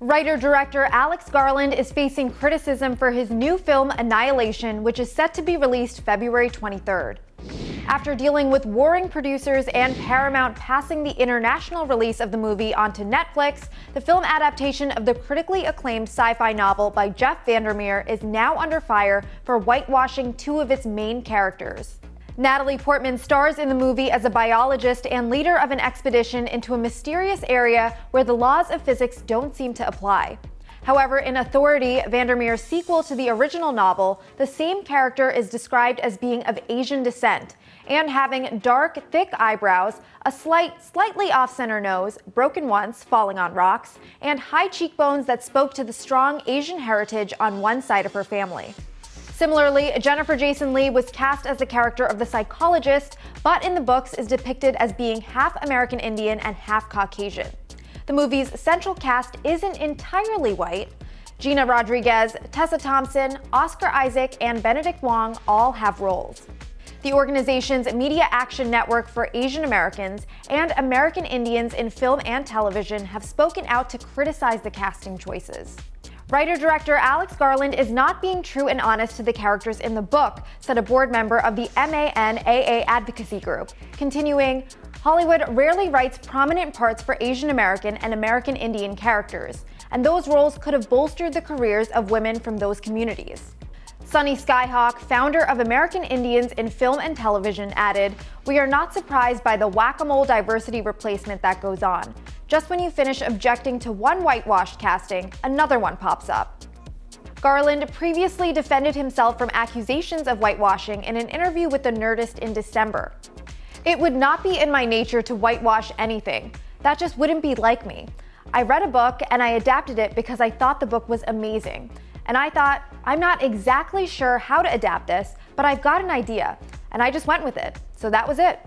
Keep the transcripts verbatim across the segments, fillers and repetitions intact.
Writer-director Alex Garland is facing criticism for his new film Annihilation, which is set to be released February twenty-third. After dealing with warring producers and Paramount passing the international release of the movie onto Netflix, the film adaptation of the critically acclaimed sci-fi novel by Jeff VanderMeer is now under fire for whitewashing two of its main characters. Natalie Portman stars in the movie as a biologist and leader of an expedition into a mysterious area where the laws of physics don't seem to apply. However, in Authority, VanderMeer's sequel to the original novel, the same character is described as being of Asian descent and having dark, thick eyebrows, a slight, slightly off-center nose, broken once, falling on rocks, and high cheekbones that spoke to the strong Asian heritage on one side of her family. Similarly, Jennifer Jason Leigh was cast as the character of the psychologist, but in the books is depicted as being half American Indian and half Caucasian. The movie's central cast isn't entirely white. Gina Rodriguez, Tessa Thompson, Oscar Isaac, and Benedict Wong all have roles. The organization's Media Action Network for Asian Americans and American Indians in Film and Television have spoken out to criticize the casting choices. Writer-director Alex Garland is not being true and honest to the characters in the book, said a board member of the MANAA advocacy group, continuing, "Hollywood rarely writes prominent parts for Asian American and American Indian characters, and those roles could have bolstered the careers of women from those communities." Sunny Skyhawk, founder of American Indians in Film and Television, added, "We are not surprised by the whack-a-mole diversity replacement that goes on. Just when you finish objecting to one whitewashed casting, another one pops up." Garland previously defended himself from accusations of whitewashing in an interview with The Nerdist in December. "It would not be in my nature to whitewash anything. That just wouldn't be like me. I read a book and I adapted it because I thought the book was amazing. And I thought, I'm not exactly sure how to adapt this, but I've got an idea, and I just went with it. So that was it."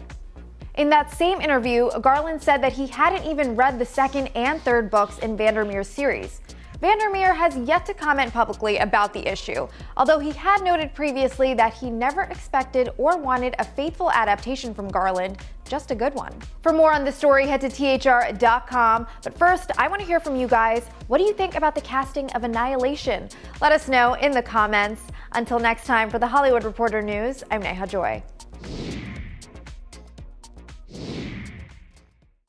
In that same interview, Garland said that he hadn't even read the second and third books in VanderMeer's series. VanderMeer has yet to comment publicly about the issue, although he had noted previously that he never expected or wanted a faithful adaptation from Garland, just a good one. For more on this story, head to T H R dot com. But first, I want to hear from you guys. What do you think about the casting of Annihilation? Let us know in the comments. Until next time, for The Hollywood Reporter News, I'm Neha Joy.